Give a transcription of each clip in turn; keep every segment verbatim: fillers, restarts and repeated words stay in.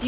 Do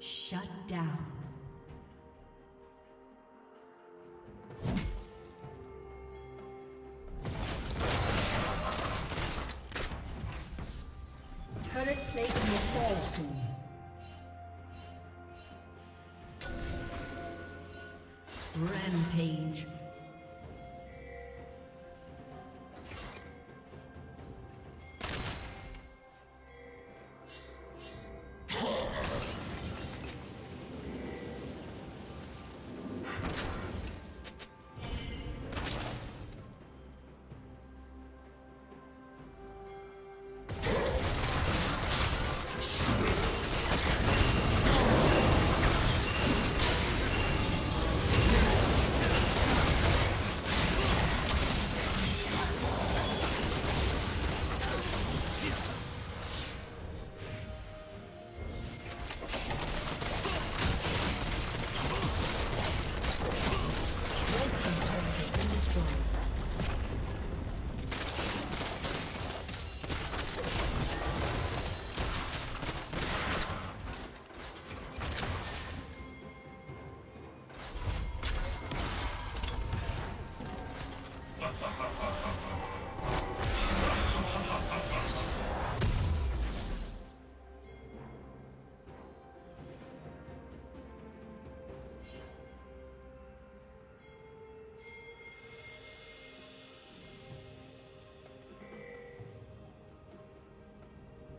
Shut down. Turret plate will fall soon. Rampage.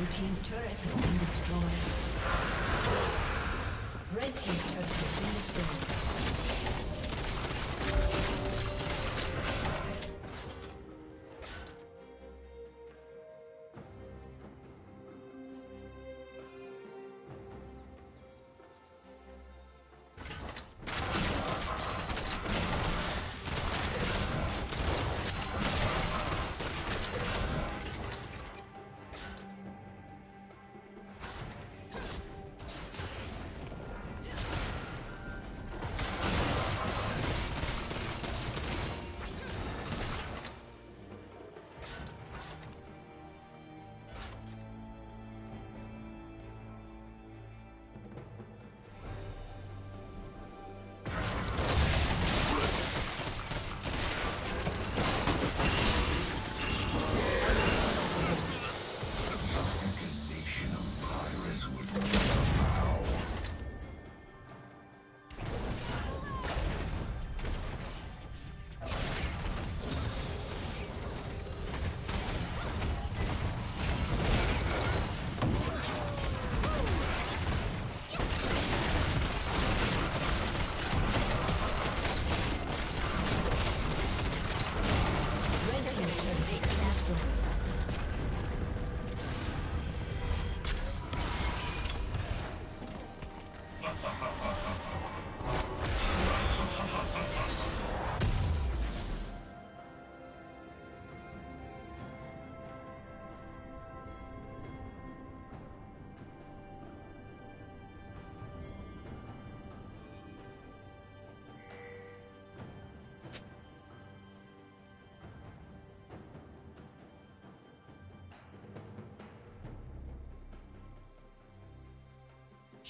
Blue team's turret has been destroyed. Red team's turret has been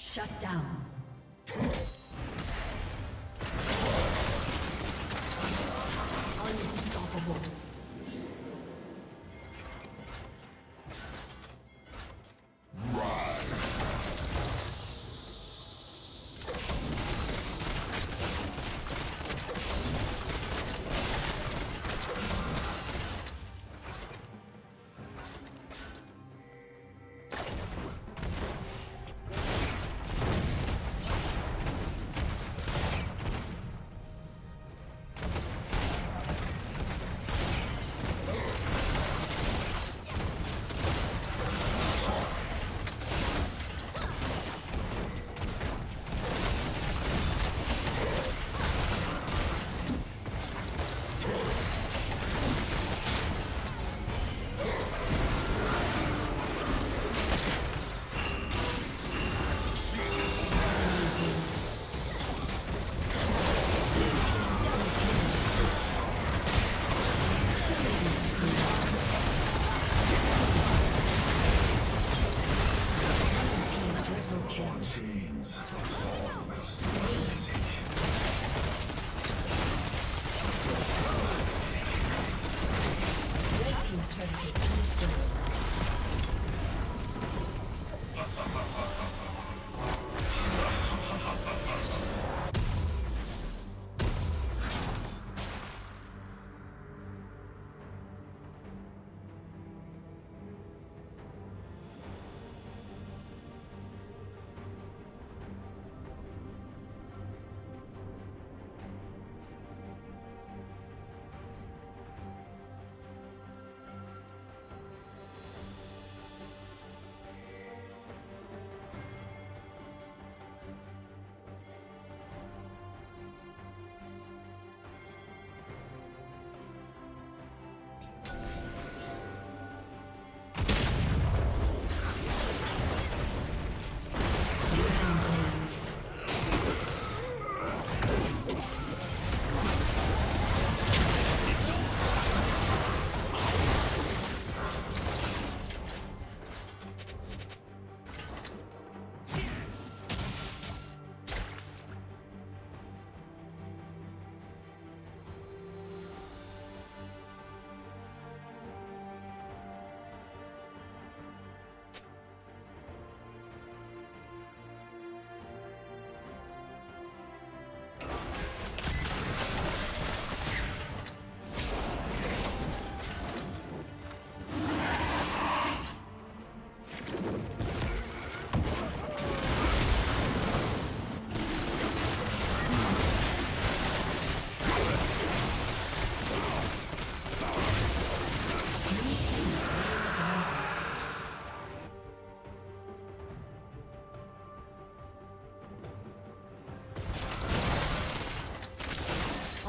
shut down. Unstoppable.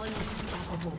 Unstoppable.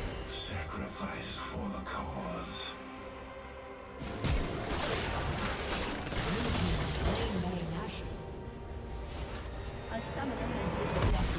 A summoner has disconnected.